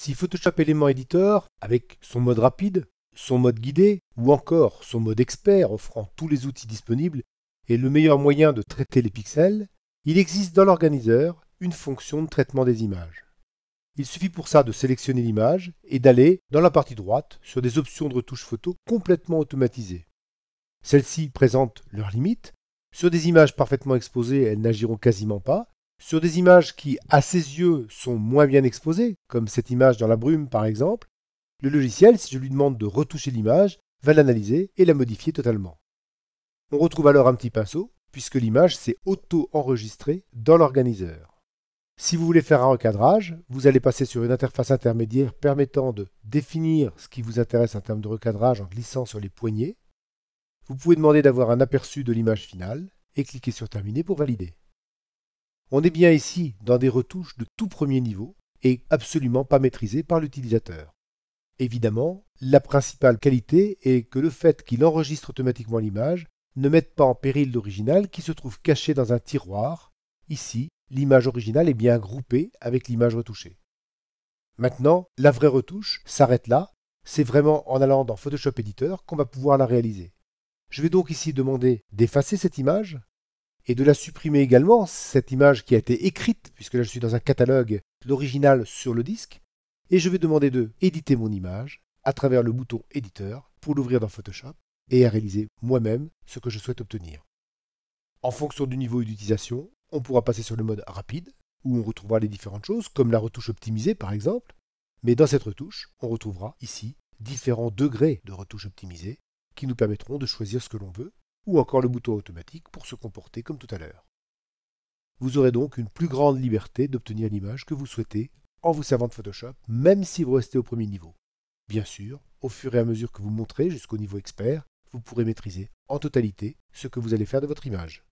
Si Photoshop Elements Editor, avec son mode rapide, son mode guidé ou encore son mode expert offrant tous les outils disponibles, est le meilleur moyen de traiter les pixels, il existe dans l'organiseur une fonction de traitement des images. Il suffit pour ça de sélectionner l'image et d'aller, dans la partie droite, sur des options de retouche photo complètement automatisées. Celles-ci présentent leurs limites. Sur des images parfaitement exposées, elles n'agiront quasiment pas. Sur des images qui, à ses yeux, sont moins bien exposées, comme cette image dans la brume par exemple, le logiciel, si je lui demande de retoucher l'image, va l'analyser et la modifier totalement. On retrouve alors un petit pinceau, puisque l'image s'est auto-enregistrée dans l'organiseur. Si vous voulez faire un recadrage, vous allez passer sur une interface intermédiaire permettant de définir ce qui vous intéresse en termes de recadrage en glissant sur les poignées. Vous pouvez demander d'avoir un aperçu de l'image finale et cliquer sur Terminer pour valider. On est bien ici dans des retouches de tout premier niveau et absolument pas maîtrisées par l'utilisateur. Évidemment, la principale qualité est que le fait qu'il enregistre automatiquement l'image ne mette pas en péril l'original qui se trouve caché dans un tiroir. Ici, l'image originale est bien groupée avec l'image retouchée. Maintenant, la vraie retouche s'arrête là. C'est vraiment en allant dans Photoshop Éditeur qu'on va pouvoir la réaliser. Je vais donc ici demander d'effacer cette image et de la supprimer également, cette image qui a été écrite, puisque là je suis dans un catalogue, l'original sur le disque, et je vais demander de éditer mon image à travers le bouton Éditeur pour l'ouvrir dans Photoshop et à réaliser moi-même ce que je souhaite obtenir. En fonction du niveau d'utilisation, on pourra passer sur le mode rapide, où on retrouvera les différentes choses, comme la retouche optimisée par exemple, mais dans cette retouche, on retrouvera ici différents degrés de retouche optimisée, qui nous permettront de choisir ce que l'on veut, ou encore le bouton automatique pour se comporter comme tout à l'heure. Vous aurez donc une plus grande liberté d'obtenir l'image que vous souhaitez en vous servant de Photoshop, même si vous restez au premier niveau. Bien sûr, au fur et à mesure que vous monterez jusqu'au niveau expert, vous pourrez maîtriser en totalité ce que vous allez faire de votre image.